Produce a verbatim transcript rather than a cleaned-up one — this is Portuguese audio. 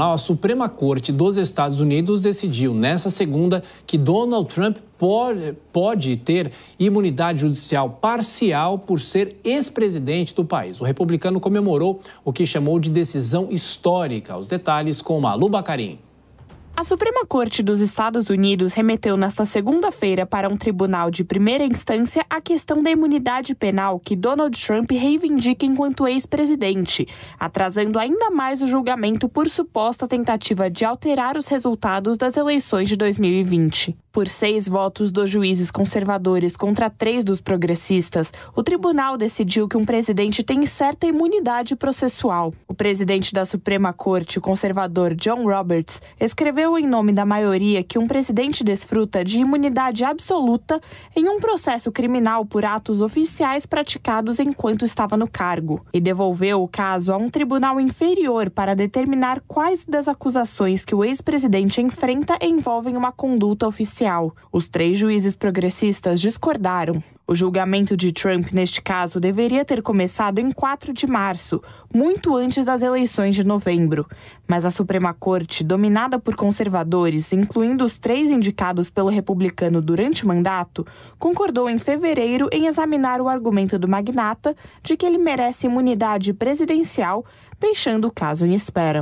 A Suprema Corte dos Estados Unidos decidiu nesta segunda que Donald Trump pode, pode ter imunidade judicial parcial por ser ex-presidente do país. O republicano comemorou o que chamou de decisão histórica. Os detalhes com Malu Bacarin. A Suprema Corte dos Estados Unidos remeteu nesta segunda-feira para um tribunal de primeira instância a questão da imunidade penal que Donald Trump reivindica enquanto ex-presidente, atrasando ainda mais o julgamento por suposta tentativa de alterar os resultados das eleições de dois mil e vinte. Por seis votos dos juízes conservadores contra três dos progressistas, o tribunal decidiu que um presidente tem certa imunidade processual. O presidente da Suprema Corte, o conservador John Roberts, escreveu em nome da maioria que um presidente desfruta de imunidade absoluta em um processo criminal por atos oficiais praticados enquanto estava no cargo e devolveu o caso a um tribunal inferior para determinar quais das acusações que o ex-presidente enfrenta envolvem uma conduta oficial. Os três juízes progressistas discordaram. O julgamento de Trump, neste caso, deveria ter começado em quatro de março, muito antes das eleições de novembro. Mas a Suprema Corte, dominada por conservadores, incluindo os três indicados pelo republicano durante o mandato, concordou em fevereiro em examinar o argumento do magnata de que ele merece imunidade presidencial, deixando o caso em espera.